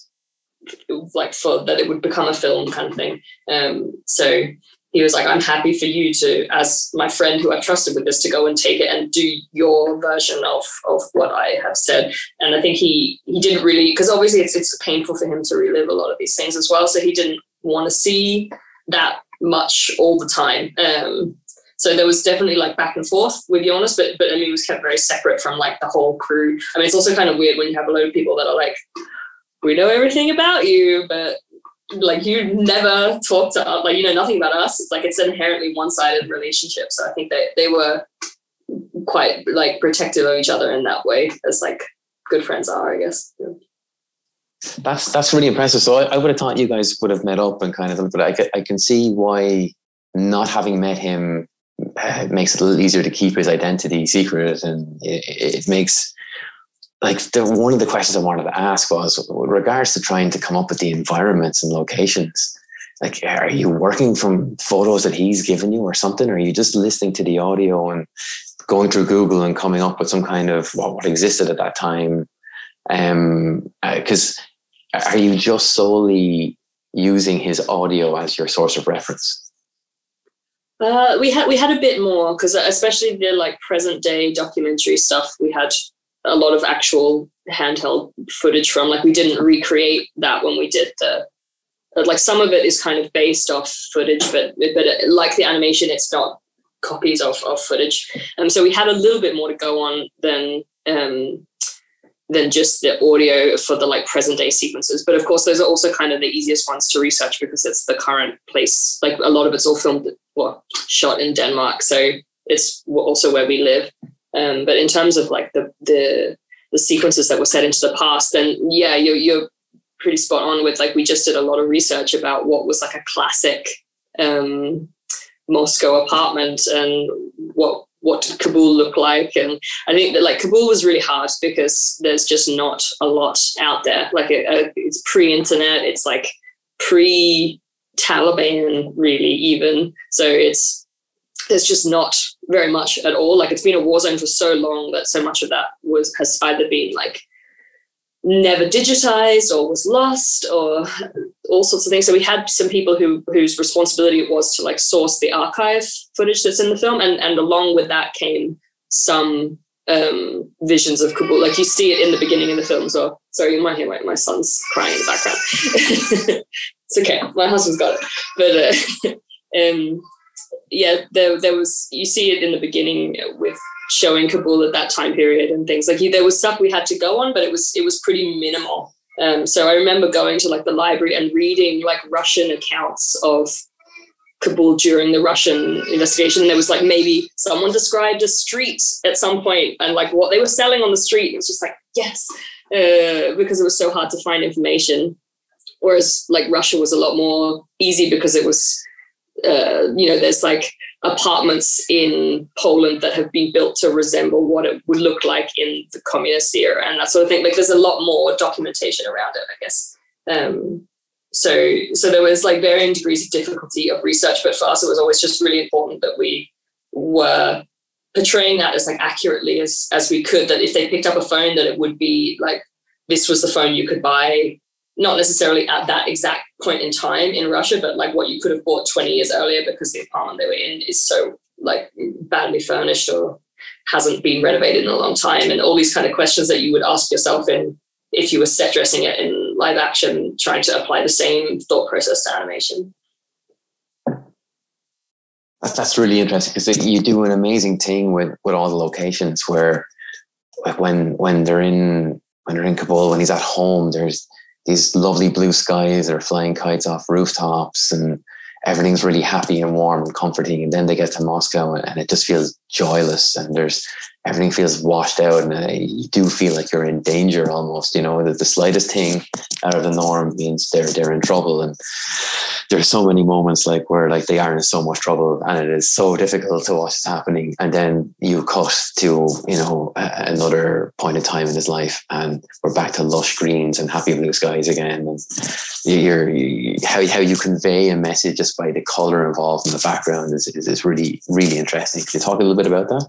like for that it would become a film kind of thing. Um, so he was like, I'm happy for you to, as my friend who I've trusted with this, to go and take it and do your version of of what I have said. And I think he he didn't really, because obviously it's it's painful for him to relive a lot of these things as well. So he didn't want to see that much all the time. Um, So there was definitely like back and forth with Jonas, but but I mean, it was kept very separate from like the whole crew. I mean, it's also kind of weird when you have a load of people that are like, we know everything about you, but like you never talk to us, like you know nothing about us. It's like it's an inherently one-sided relationship. So I think they they were quite like protective of each other in that way, as like good friends are, I guess. Yeah. That's that's really impressive. So I, I would have thought you guys would have met up and kind of, but I can, I can see why not having met him. It makes it a little easier to keep his identity secret, and it, it makes like the, one of the questions I wanted to ask was with regards to trying to come up with the environments and locations. Like, are you working from photos that he's given you or something? Or are you just listening to the audio and going through Google and coming up with some kind of well, what existed at that time? Um, because are you just solely using his audio as your source of reference? Uh, we had we had a bit more, because especially the like present day documentary stuff, we had a lot of actual handheld footage from. Like, we didn't recreate that when we did the like some of it is kind of based off footage, but but it, like the animation, it's not copies of of footage. Um, so we had a little bit more to go on than um than just the audio for the like present day sequences. But of course, those are also kind of the easiest ones to research, because it's the current place. Like a lot of it's all filmed. Well, shot in Denmark, so it's also where we live. Um, but in terms of like the, the the sequences that were set into the past, then yeah, you're you're pretty spot on with like we just did a lot of research about what was like a classic um, Moscow apartment and what what Kabul looked like. And I think that like Kabul was really hard because there's just not a lot out there. Like it, it's pre-internet. It's like pre. Taliban really even, so it's there's just not very much at all. Like, it's been a war zone for so long that so much of that was has either been like never digitized or was lost or all sorts of things. So we had some people who whose responsibility it was to like source the archive footage that's in the film, and and along with that came some um visions of Kabul. Like you see it in the beginning of the film. So sorry, you might hear my, my son's crying in the background. It's okay, my husband's got it. But uh, um yeah, there there was, you see it in the beginning with showing Kabul at that time period and things like, there was stuff we had to go on, but it was it was pretty minimal. Um, so I remember going to like the library and reading like Russian accounts of Kabul during the Russian investigation. There was like maybe someone described a street at some point and like what they were selling on the street. It was just like, yes, uh, because it was so hard to find information. Whereas like Russia was a lot more easy because it was, uh, you know, there's like apartments in Poland that have been built to resemble what it would look like in the communist era and that sort of thing. Like there's a lot more documentation around it, I guess. Um, so so there was like varying degrees of difficulty of research, but for us it was always just really important that we were portraying that as like accurately as, as we could, that if they picked up a phone that it would be like, this was the phone you could buy, not necessarily at that exact point in time in Russia, but like what you could have bought twenty years earlier because the apartment they were in is so like badly furnished or hasn't been renovated in a long time. And all these kind of questions that you would ask yourself in if you were set dressing it in live action, trying to apply the same thought process to animation. That's really interesting because you do an amazing thing with, with all the locations where when, when they're in, when they're in Kabul, when he's at home, there's these lovely blue skies are flying kites off rooftops and everything's really happy and warm and comforting. And then they get to Moscow and it just feels joyless and there's everything feels washed out and you do feel like you're in danger almost, you know, that the slightest thing out of the norm means they're, they're in trouble. And there's so many moments like where like they are in so much trouble and it is so difficult to watch what's happening. And then you cut to, you know, another point in time in his life and we're back to lush greens and happy blue skies again. And you're, you, how, how you convey a message just by the color involved in the background is, is, is really, really interesting. Can you talk a little bit about that?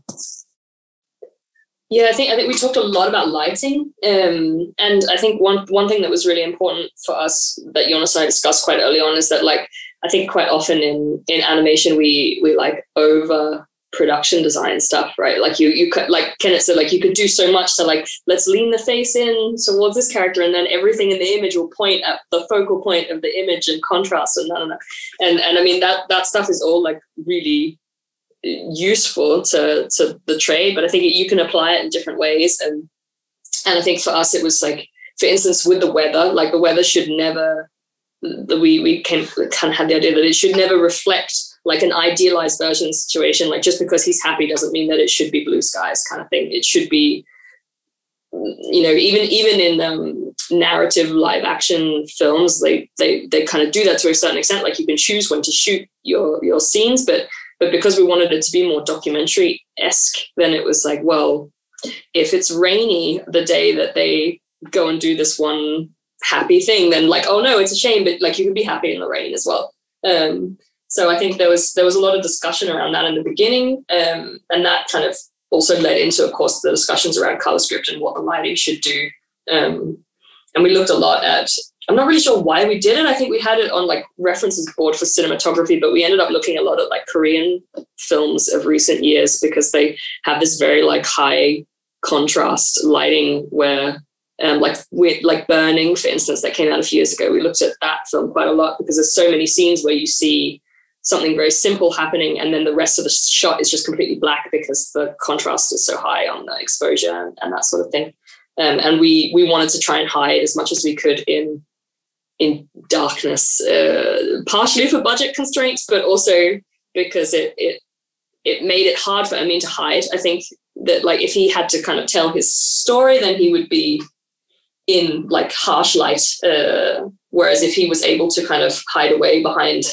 Yeah, I think I think we talked a lot about lighting, um, and I think one one thing that was really important for us that Jonas and I discussed quite early on is that, like, I think quite often in in animation we we like over production design stuff, right? Like you you could, like Kenneth said, like you could do so much to like let's lean the face in towards this character, and then everything in the image will point at the focal point of the image and contrast and that and that. and and I mean that that stuff is all like really useful to to the trade, but I think you can apply it in different ways, and and I think for us it was like, for instance, with the weather, like the weather should never, the, we we came, kind of had the idea that it should never reflect like an idealized version of the situation. Like just because he's happy doesn't mean that it should be blue skies kind of thing. It should be, you know, even even in um, narrative live action films, they they they kind of do that to a certain extent. Like you can choose when to shoot your your scenes, but But because we wanted it to be more documentary-esque, then it was like, well, if it's rainy the day that they go and do this one happy thing, then like, oh no, it's a shame, but like you can be happy in the rain as well. Um, so I think there was there was a lot of discussion around that in the beginning, um, and that kind of also led into, of course, the discussions around color script and what the lighting should do. Um, and we looked a lot at, I'm not really sure why we did it. I think we had it on like references board for cinematography, but we ended up looking a lot at like Korean films of recent years because they have this very like high contrast lighting where um, like with like Burning, for instance, that came out a few years ago. We looked at that film quite a lot because there's so many scenes where you see something very simple happening and then the rest of the shot is just completely black because the contrast is so high on the exposure and that sort of thing. Um, and we we wanted to try and hide as much as we could in in darkness, uh, partially for budget constraints, but also because it, it it made it hard for Amin to hide. I think that like if he had to kind of tell his story, then he would be in like harsh light. Uh, whereas if he was able to kind of hide away behind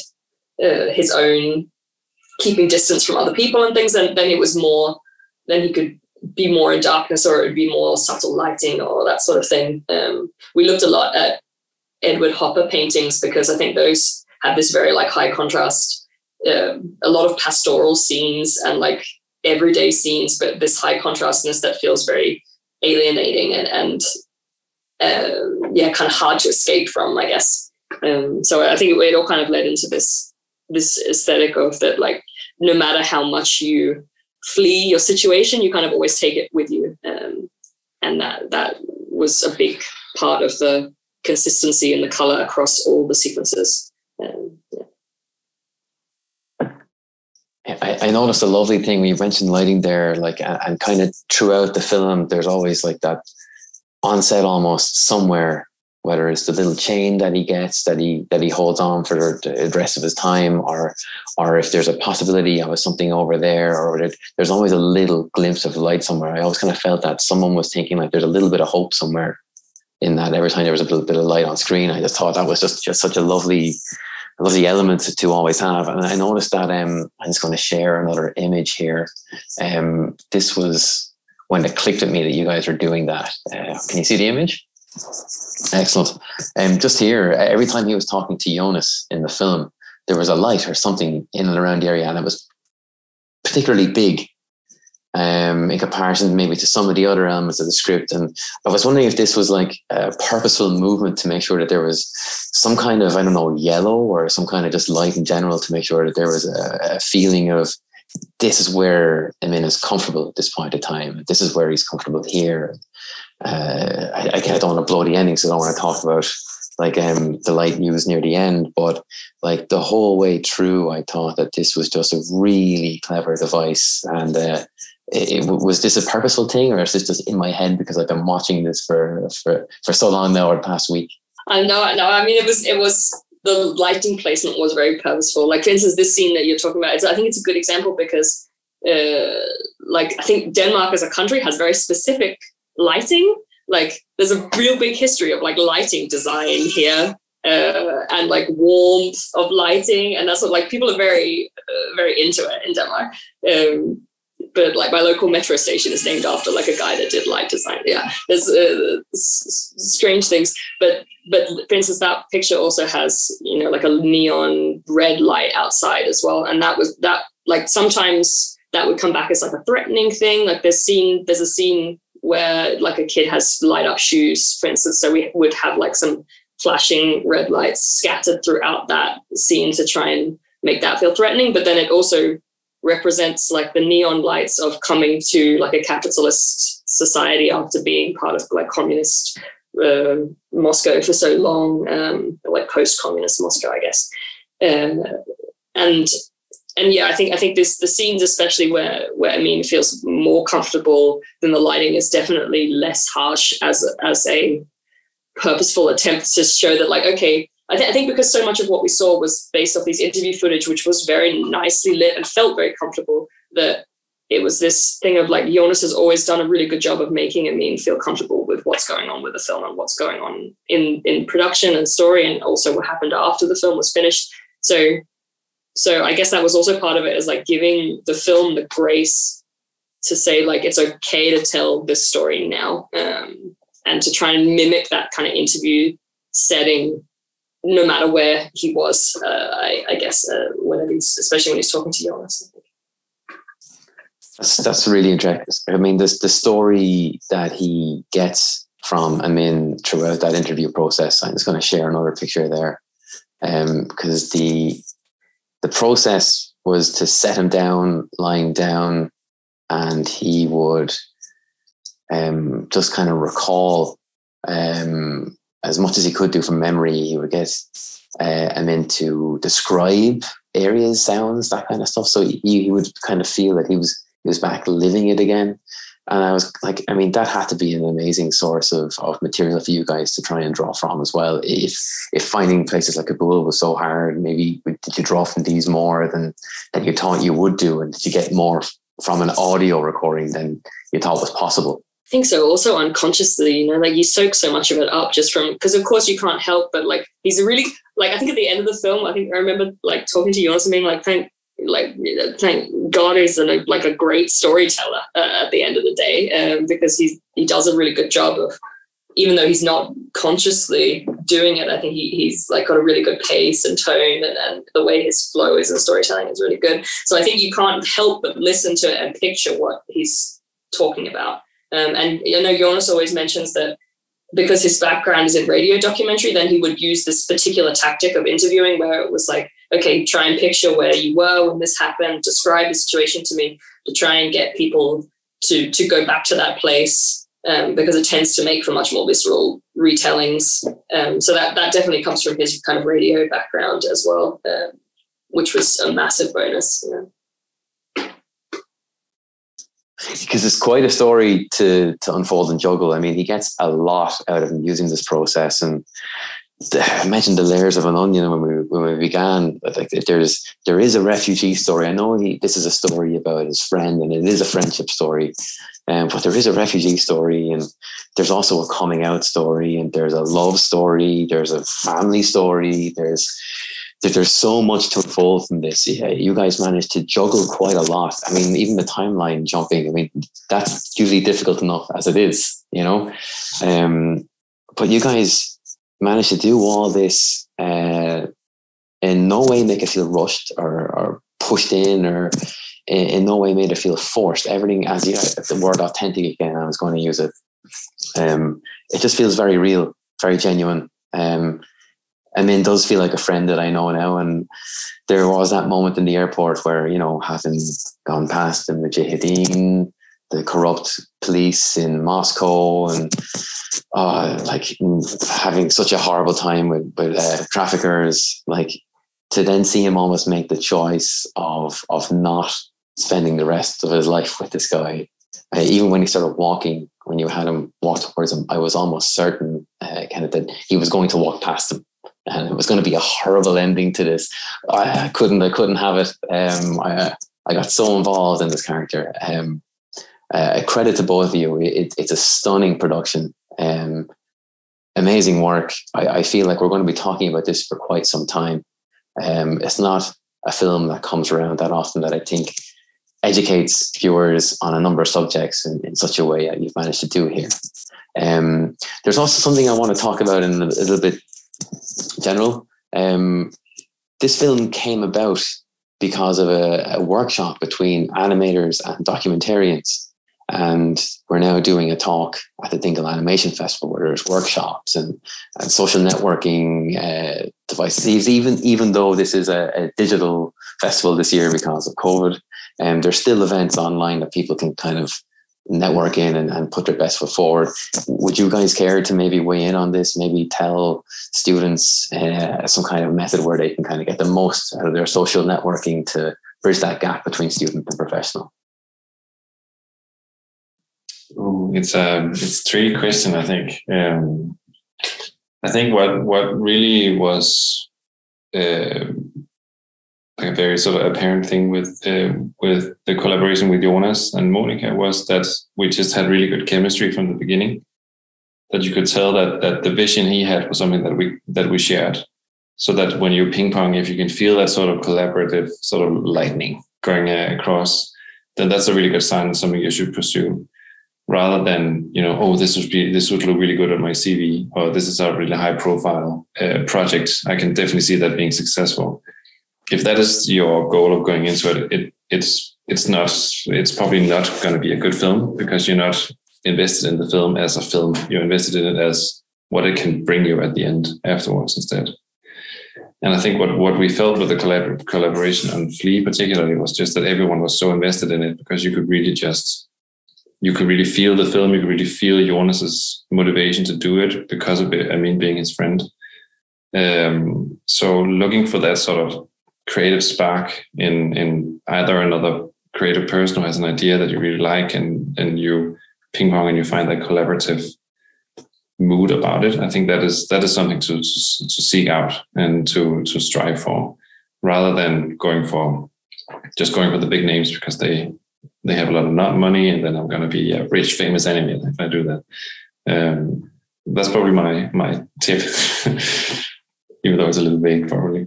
uh, his own keeping distance from other people and things, then, then it was more, then he could be more in darkness or it would be more subtle lighting or that sort of thing. Um, we looked a lot at Edward Hopper paintings because I think those have this very like high contrast, uh, a lot of pastoral scenes and like everyday scenes, but this high contrastness that feels very alienating and, and uh, yeah, kind of hard to escape from, I guess. Um, so I think it, it all kind of led into this this aesthetic of that, like, no matter how much you flee your situation, you kind of always take it with you. Um, and that that was a big part of the consistency in the color across all the sequences. Um, yeah. I, I noticed a lovely thing when you mentioned lighting there, like, and, and kind of throughout the film, there's always like that onset almost somewhere, whether it's the little chain that he gets, that he that he holds on for the rest of his time, or or if there's a possibility of something over there, or there's always a little glimpse of light somewhere. I always kind of felt that someone was thinking like there's a little bit of hope somewhere in that every time there was a little bit of light on screen. I just thought that was just, just such a lovely, lovely element to, to always have. And I noticed that, um, I'm just going to share another image here. Um, this was when it clicked at me that you guys were doing that. Uh, can you see the image? Excellent. Um, just here, every time he was talking to Jonas in the film, there was a light or something in and around the area, and it was particularly big um, in comparison maybe to some of the other elements of the script. And I was wondering if this was like a purposeful movement to make sure that there was some kind of, I don't know, yellow or some kind of just light in general to make sure that there was a, a feeling of, this is where Amin is comfortable at this point in time. This is where he's comfortable here. Uh, I, I don't want to blow the ending, so I don't want to talk about like um, the light used near the end, but like the whole way through, I thought that this was just a really clever device. And uh, it, it, was this a purposeful thing, or is this just in my head because I've been watching this for for, for so long now, or the past week? I know, no, I mean, it was it was. The lighting placement was very purposeful. Like, for instance, this scene that you're talking about, it's, I think it's a good example because, uh, like, I think Denmark as a country has very specific lighting. Like, there's a real big history of, like, lighting design here uh, and, like, warmth of lighting. And that's what, like, people are very, uh, very into it in Denmark. Um, but, like, my local metro station is named after, like, a guy that did light design. Yeah, there's uh, s- strange things. But... But for instance, that picture also has, you know, like a neon red light outside as well. And that was that, like, sometimes that would come back as like a threatening thing. Like there's scene, there's a scene where like a kid has light up shoes, for instance. So we would have like some flashing red lights scattered throughout that scene to try and make that feel threatening. But then it also represents like the neon lights of coming to like a capitalist society after being part of like communist Uh, Moscow for so long, um, like post-communist Moscow, I guess, um, and and yeah, I think I think this the scenes, especially where where Amin feels more comfortable than the lighting, is definitely less harsh as as a purposeful attempt to show that, like, okay, I, th- I think because so much of what we saw was based off these interview footage, which was very nicely lit and felt very comfortable, that it was this thing of like Jonas has always done a really good job of making Amin feel comfortable with what's going on with the film and what's going on in, in production and story, and also what happened after the film was finished. So, so I guess that was also part of it, is like giving the film the grace to say like, it's okay to tell this story now, um, and to try and mimic that kind of interview setting, no matter where he was, uh, I, I guess, uh, whenever he's, especially when he's talking to Jonas. That's, that's really interesting. I mean, this, the story that he gets from Amin throughout that interview process, I'm just going to share another picture there, because um, the the process was to set him down, lying down, and he would um, just kind of recall um, as much as he could do from memory. He would get uh, Amin to describe areas, sounds, that kind of stuff. So he, he would kind of feel that he was He was back living it again. And I was like, I mean, that had to be an amazing source of, of material for you guys to try and draw from as well. If if finding places like Kabul was so hard, maybe did you draw from these more than, than you thought you would do? And did you get more from an audio recording than you thought was possible? I think so. Also unconsciously, you know, like you soak so much of it up just from, because of course you can't help, but like he's a really, like I think at the end of the film, I think I remember like talking to Jonas and being like, thank like thank God he's an, like a great storyteller uh, at the end of the day, um, because he he does a really good job of, even though he's not consciously doing it, I think he, he's like got a really good pace and tone, and, and the way his flow is in storytelling is really good. So I think you can't help but listen to it and picture what he's talking about. Um, and you know, Jonas always mentions that because his background is in radio documentary, then he would use this particular tactic of interviewing where it was like, okay, try and picture where you were when this happened, describe the situation to me, to try and get people to to go back to that place, um, because it tends to make for much more visceral retellings. Um, so that, that definitely comes from his kind of radio background as well, uh, which was a massive bonus. You know. Because it's quite a story to to unfold and juggle. I mean, he gets a lot out of him using this process, and I mentioned the layers of an onion when we when we began. Like, there's there is a refugee story. I know he, this is a story about his friend, and it is a friendship story, um, but there is a refugee story, and there's also a coming out story, and there's a love story, there's a family story, there's. There's so much to unfold from this. Yeah, you guys managed to juggle quite a lot. I mean, even the timeline jumping, I mean, that's usually difficult enough as it is, you know? Um, but you guys managed to do all this uh, in no way make it feel rushed or, or pushed in, or in, in no way made it feel forced. Everything, as you the word authentic again, I was going to use it. Um, it just feels very real, very genuine. Um, Amin does feel like a friend that I know now, and there was that moment in the airport where, you know, having gone past the Mujahideen, the corrupt police in Moscow, and uh, like having such a horrible time with, with uh, traffickers, like to then see him almost make the choice of of not spending the rest of his life with this guy. Uh, even when he started walking, when you had him walk towards him, I was almost certain, uh, Kenneth, that he was going to walk past him. And it was going to be a horrible ending to this. I couldn't, I couldn't have it. Um, I, I got so involved in this character. Um, uh, a credit to both of you. It, it's a stunning production. Um, amazing work. I, I feel like we're going to be talking about this for quite some time. Um, it's not a film that comes around that often that I think educates viewers on a number of subjects in, in such a way that you've managed to do here. Um, there's also something I want to talk about in a, a little bit general. Um, this film came about because of a, a workshop between animators and documentarians, and we're now doing a talk at the Dingle Animation Festival where there's workshops and, and social networking uh, devices. Even even though this is a, a digital festival this year because of COVID, and um, there's still events online that people can kind of network in and, and put their best foot forward. Would you guys care to maybe weigh in on this, maybe tell students uh, some kind of method where they can kind of get the most out of their social networking to bridge that gap between student and professional? Ooh, it's a it's a tricky question, I think. Um, I think what, what really was uh, a very sort of apparent thing with uh, with the collaboration with Jonas and Monica was that we just had really good chemistry from the beginning. That you could tell that that the vision he had was something that we that we shared. So that when you ping pong, if you can feel that sort of collaborative sort of lightning going uh, across, then that's a really good sign and something you should pursue. Rather than, you know, oh, this would be this would look really good on my C V, or this is a really high profile uh, project. I can definitely see that being successful. If that is your goal of going into it, it it's it's not it's probably not going to be a good film, because you're not invested in the film as a film. You're invested in it as what it can bring you at the end afterwards instead. And I think what what we felt with the collab- collaboration on Flea particularly was just that everyone was so invested in it, because you could really just you could really feel the film. You could really feel Jonas's motivation to do it because of it. I mean, being his friend. Um, so looking for that sort of creative spark in in either another creative person who has an idea that you really like, and and you ping pong and you find that collaborative mood about it. I think that is that is something to to, to seek out and to to strive for, rather than going for just going for the big names because they they have a lot of nut money and then I'm going to be a rich famous animator if I do that. Um, that's probably my my tip, even though it's a little vague probably.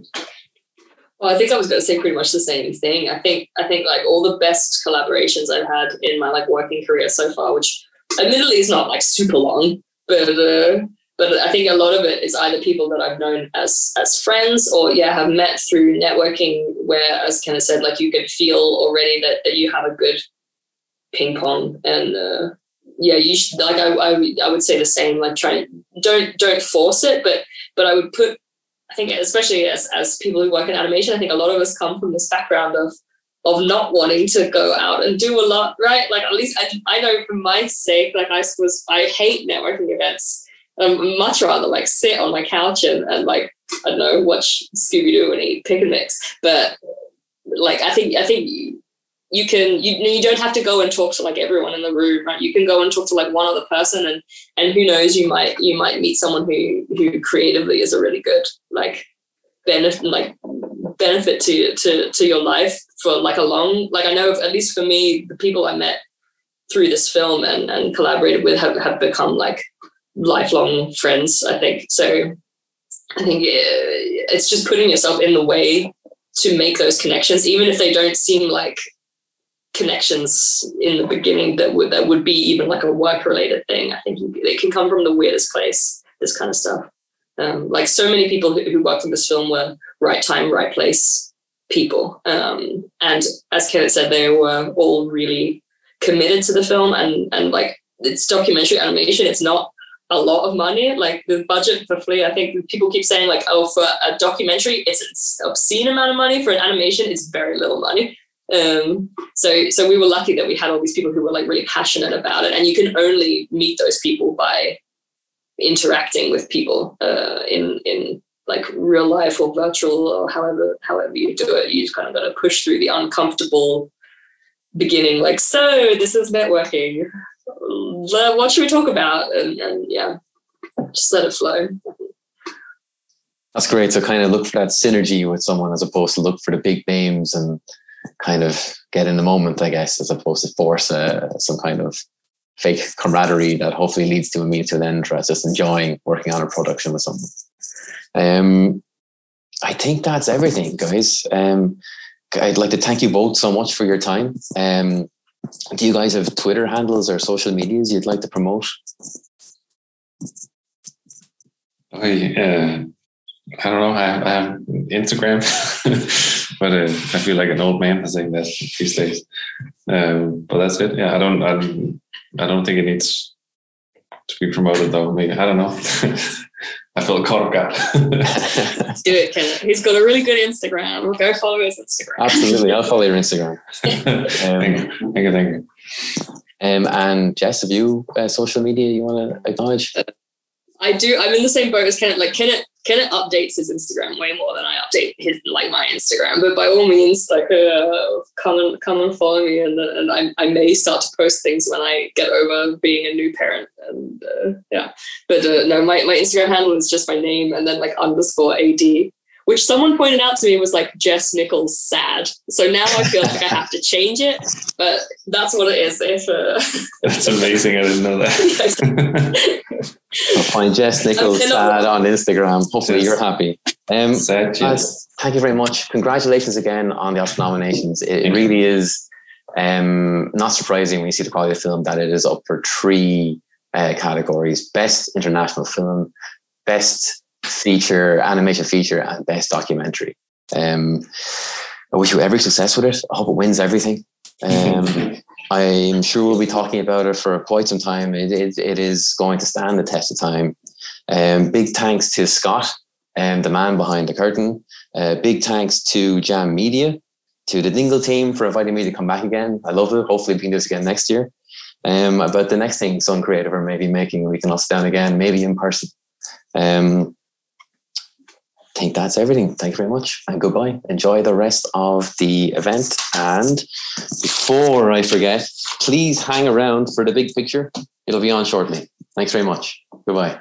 Well, I think I was going to say pretty much the same thing. I think I think like all the best collaborations I've had in my like working career so far, which admittedly is not like super long, but uh, but I think a lot of it is either people that I've known as as friends or yeah have met through networking. Where, as Kenneth said, like you could feel already that that you have a good ping pong and uh, yeah, you should, like I, I, I would say the same, like try don't, don't force it, but, but I would put, I think especially as, as people who work in animation, I think a lot of us come from this background of, of not wanting to go out and do a lot, right? Like at least I, I know for my sake, like I was, I hate networking events. Um, much rather like sit on my couch and, and like, I don't know, watch Scooby-Doo and eat pick and mix. But like, I think, I think you, you can, you, you don't have to go and talk to like everyone in the room, right? You can go and talk to like one other person and, and who knows, you might, you might meet someone who, who creatively is a really good, like benefit, like benefit to, to, to your life for like a long, like I know if, at least for me, the people I met through this film and, and collaborated with have, have become like lifelong friends, I think. So I think it's just putting yourself in the way to make those connections, even if they don't seem like connections in the beginning that would that would be even like a work-related thing. I think it can come from the weirdest place, this kind of stuff. Um, like so many people who, who worked on this film were right time, right place people. Um, and as Kenneth said, they were all really committed to the film and, and like it's documentary animation. It's not a lot of money, like the budget for Flea, I think people keep saying like, oh, for a documentary, it's an obscene amount of money. For an animation, it's very little money. Um, so so we were lucky that we had all these people who were like really passionate about it. And you can only meet those people by interacting with people uh, in in like real life or virtual or however, however you do it. You just kind of got to push through the uncomfortable beginning, like, so this is networking. What should we talk about? And, and yeah, just let it flow. That's great. So kind of look for that synergy with someone as opposed to look for the big names and kind of get in the moment, I guess, as opposed to force uh, some kind of fake camaraderie that hopefully leads to a means to an end for us just enjoying working on a production with someone. Um, I think that's everything, guys. Um, I'd like to thank you both so much for your time. Um, Do you guys have Twitter handles or social medias you'd like to promote? I uh, I don't know. I have, I have Instagram, but uh, I feel like an old man saying that these days. Um, but that's it. Yeah, I don't. I don't, I don't think it needs to be promoted though. Maybe I don't know. I feel caught up. Do it, Kenneth. He's got a really good Instagram. Go follow his Instagram. Absolutely, I'll follow your Instagram. um, thank you, thank you, thank you. Um, and Jess, have you uh, social media you want to acknowledge? I do. I'm in the same boat as Kenneth. Like Kenneth, Kenneth updates his Instagram way more than I update his like my Instagram. But by all means, like uh, come and come and follow me, and and I, I may start to post things when I get over being a new parent. And uh, yeah, but uh, no, my my Instagram handle is just my name and then like underscore ad, which someone pointed out to me was like Jess Nicholls sad. So now I feel like I have to change it, but that's what it is. If uh, that's amazing, I didn't know that. I'll find Jess Nicholls sad on Instagram. Hopefully, yes. You're happy. Um, sad, guys, thank you very much. Congratulations again on the Oscar nominations. It, it really is um, not surprising when you see the quality of the film that it is up for three uh, categories: best international film, best feature, animation feature, and best documentary. Um, I wish you every success with it. I hope it wins everything. Um, I'm sure we'll be talking about it for quite some time. It, it, it is going to stand the test of time. Um, big thanks to Scott, um, the man behind the curtain. Uh, big thanks to Jam Media, to the Dingle team for inviting me to come back again. I love it. Hopefully we can do this again next year. Um, but the next thing Sun Creative are maybe making, we can all sit down again, maybe in person. Um, I think that's everything. Thank you very much and goodbye. Enjoy the rest of the event. And before I forget, please hang around for the big picture. It'll be on shortly. Thanks very much. Goodbye.